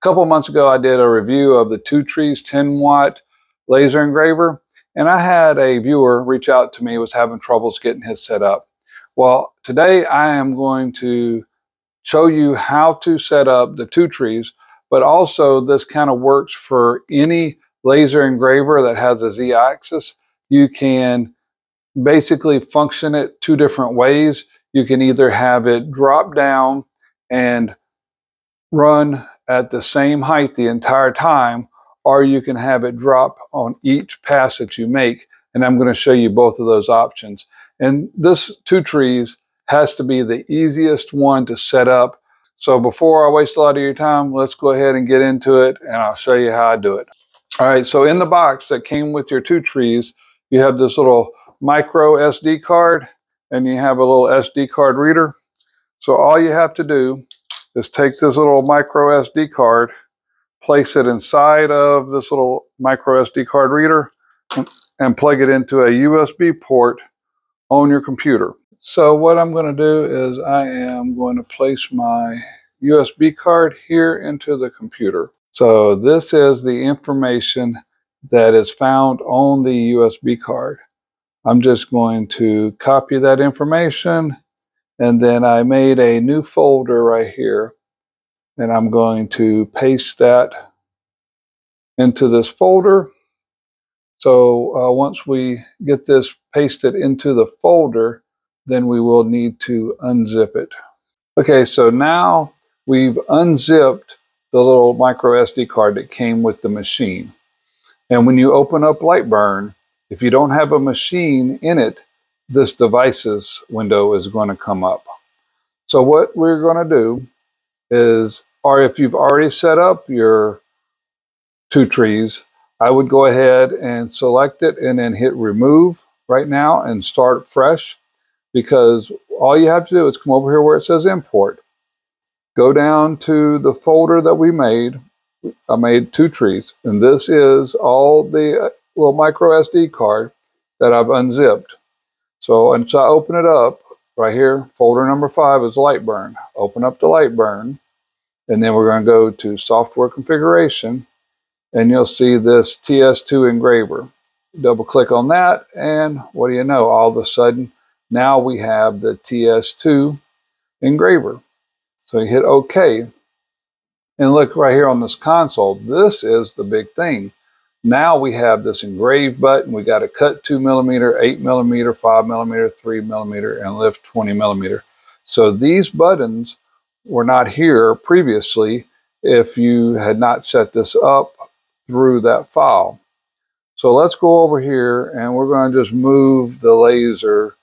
A couple months ago, I did a review of the Two Trees 10-watt laser engraver, and I had a viewer reach out to me who was having troubles getting his set up. Well, today I am going to show you how to set up the Two Trees, but also this kind of works for any laser engraver that has a Z axis. You can basically function it two different ways. You can either have it drop down and run at the same height the entire time, or you can have it drop on each pass that you make. And I'm going to show you both of those options. And this Two Trees has to be the easiest one to set up. So before I waste a lot of your time, let's go ahead and get into it, and I'll show you how I do it. All right, so in the box that came with your Two Trees, you have this little micro SD card, and you have a little SD card reader. So all you have to do is take this little micro SD card, place it inside of this little micro SD card reader, and plug it into a USB port on your computer. So what I'm going to do is I am going to place my USB card here into the computer. So this is the information that is found on the USB card. I'm just going to copy that information, and then I made a new folder right here, and I'm going to paste that into this folder. So once we get this pasted into the folder, then we will need to unzip it. Okay, so now we've unzipped the little micro SD card that came with the machine. And when you open up LightBurn, if you don't have a machine in it, this devices window is going to come up. So what we're going to do is, or if you've already set up your Two Trees, I would go ahead and select it and then hit remove right now and start fresh, because all you have to do is come over here where it says import. Go down to the folder that we made. I made Two Trees, and this is all the little micro SD card that I've unzipped. So, and so I open it up right here. Folder number 5 is LightBurn. Open up to LightBurn, and then we're going to go to software configuration, and you'll see this TS2 Engraver. Double click on that, and what do you know? All of a sudden, now we have the TS2 Engraver. So you hit OK, and look right here on this console. This is the big thing. Now we have this engrave button. We got to cut 2mm, 8mm, 5mm, 3mm, and lift 20mm. So these buttons were not here previously if you had not set this up through that file. So let's go over here, and we're going to just move the laser,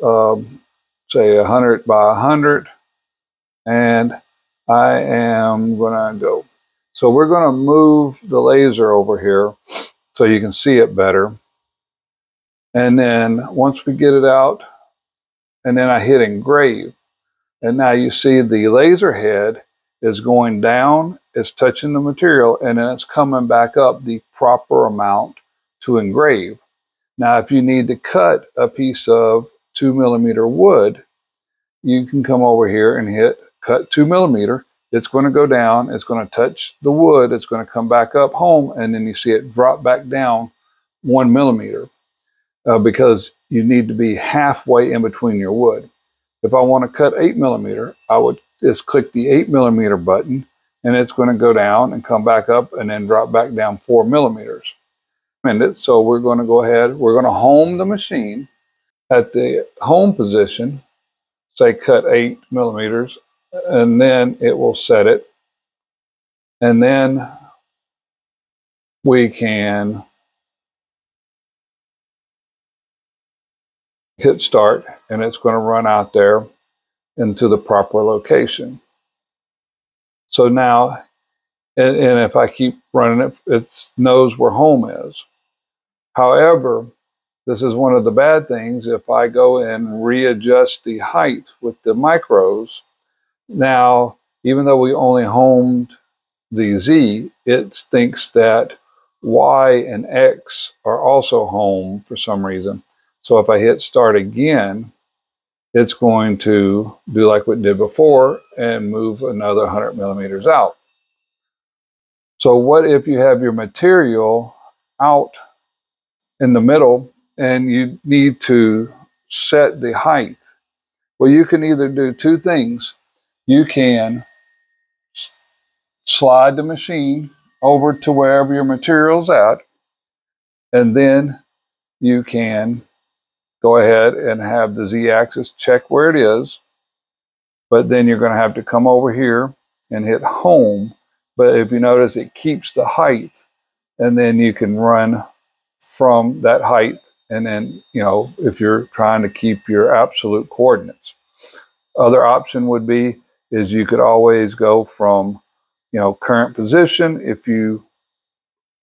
say 100 by 100, and I am going to go. So we're going to move the laser over here so you can see it better. And then once we get it out, and then I hit engrave. And now you see the laser head is going down, it's touching the material, and then it's coming back up the proper amount to engrave. Now, if you need to cut a piece of 2mm wood, you can come over here and hit cut 2mm. It's going to go down, it's going to touch the wood, it's going to come back up home, and then you see it drop back down 1mm because you need to be halfway in between your wood. If I want to cut 8mm, I would just click the 8mm button, and it's going to go down and come back up and then drop back down 4mm. So we're going to go ahead, we're going to home the machine at the home position, say cut 8mm. And then it will set it, and then we can hit start, and it's going to run out there into the proper location. So now, and if I keep running it, it knows where home is. However, this is one of the bad things. If I go and readjust the height with the micros, now, even though we only homed the Z, it thinks that Y and X are also home for some reason. So if I hit start again, it's going to do like what it did before and move another 100mm out. So what if you have your material out in the middle and you need to set the height? Well, you can either do two things. You can slide the machine over to wherever your material's at, and then you can go ahead and have the Z axis check where it is, but then you're going to have to come over here and hit home. But if you notice, it keeps the height, and then you can run from that height. And then, you know, if you're trying to keep your absolute coordinates. Other option would be is you could always go from, you know, current position if you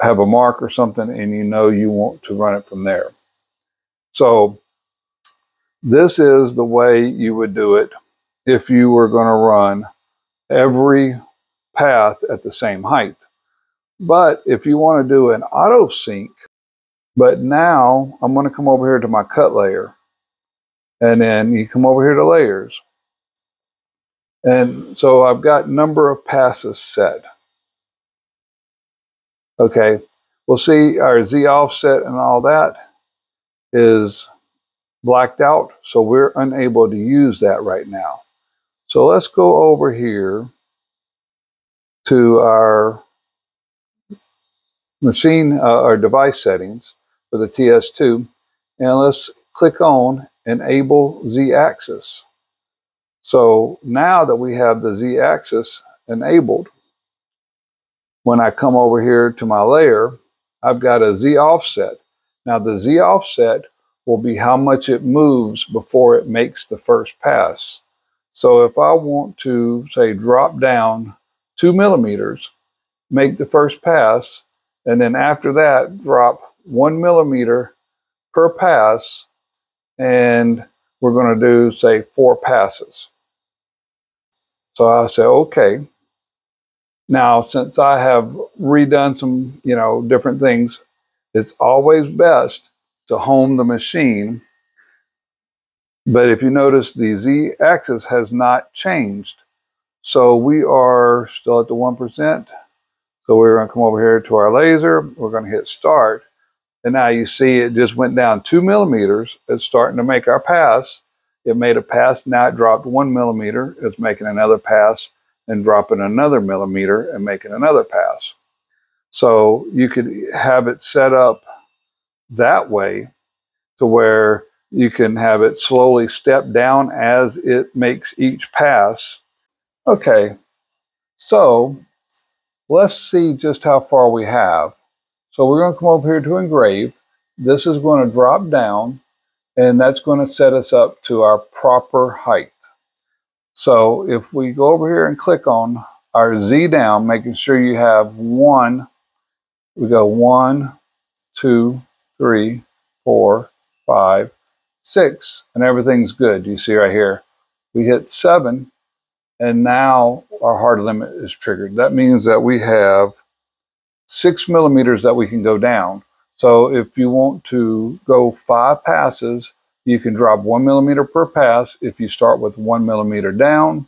have a mark or something and you know you want to run it from there. So this is the way you would do it if you were going to run every path at the same height. But if you want to do an auto sync, but now I'm going to come over here to my cut layer, and then you come over here to layers. And so I've got number of passes set. Okay, we'll see our Z offset and all that is blacked out, so we're unable to use that right now. So let's go over here to our machine, our device settings for the TS2, and let's click on Enable Z Axis. So now that we have the Z axis enabled, when I come over here to my layer, I've got a Z offset. Now the Z offset will be how much it moves before it makes the first pass. So if I want to, say, drop down 2 millimeters, make the first pass, and then after that, drop 1 millimeter per pass, and we're going to do, say, 4 passes. So I say, okay. Now, since I have redone some, you know, different things, it's always best to home the machine. But if you notice, the Z axis has not changed. So we are still at the 1%. So we're going to come over here to our laser. We're going to hit start. And now you see it just went down 2 millimeters. It's starting to make our pass. It made a pass. Now it dropped 1 millimeter. It's making another pass and dropping another millimeter and making another pass. So you could have it set up that way to where you can have it slowly step down as it makes each pass. Okay, so let's see just how far we have. So we're going to come over here to engrave. This is going to drop down, and that's going to set us up to our proper height. So if we go over here and click on our Z down, making sure you have one, we go 1, 2, 3, 4, 5, 6, and everything's good. You see right here, we hit 7, and now our hard limit is triggered. That means that we have 6 millimeters that we can go down. So if you want to go 5 passes, you can drop 1 millimeter per pass if you start with 1 millimeter down,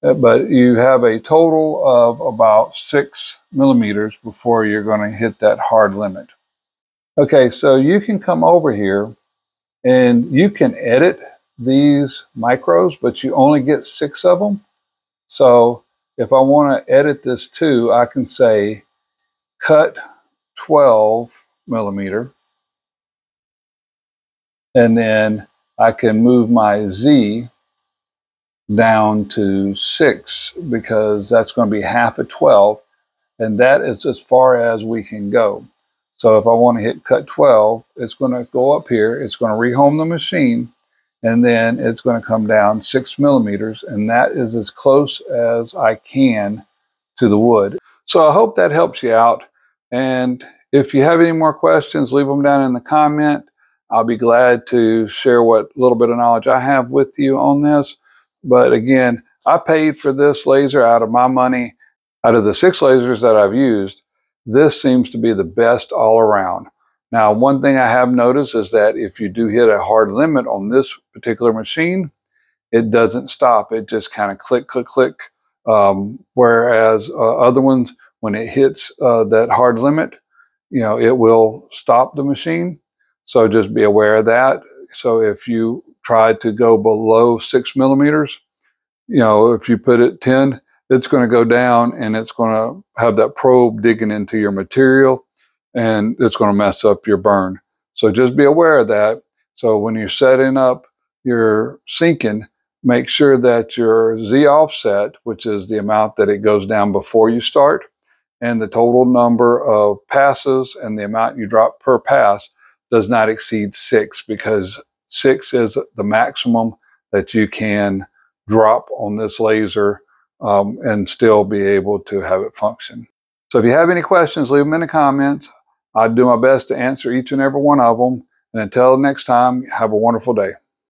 but you have a total of about 6 millimeters before you're going to hit that hard limit. Okay, so you can come over here and you can edit these micros, but you only get 6 of them. So if I want to edit this too, I can say cut 12 millimeter. And then I can move my Z down to 6 because that's going to be half of 12. And that is as far as we can go. So if I want to hit cut 12, it's going to go up here. It's going to rehome the machine. And then it's going to come down 6 millimeters. And that is as close as I can to the wood. So I hope that helps you out. And if you have any more questions, leave them down in the comment. I'll be glad to share what little bit of knowledge I have with you on this. But again, I paid for this laser out of my money. Out of the 6 lasers that I've used, this seems to be the best all around. Now, one thing I have noticed is that if you do hit a hard limit on this particular machine, it doesn't stop. It just kind of click, click, click. Whereas other ones When it hits that hard limit, you know, it will stop the machine. So just be aware of that. So if you try to go below 6 millimeters, you know, if you put it 10, it's going to go down and it's going to have that probe digging into your material and it's going to mess up your burn. So just be aware of that. So when you're setting up your sinking, make sure that your Z offset, which is the amount that it goes down before you start, and the total number of passes and the amount you drop per pass does not exceed 6, because 6 is the maximum that you can drop on this laser and still be able to have it function. So if you have any questions, leave them in the comments. I'll do my best to answer each and every one of them. And until next time, have a wonderful day.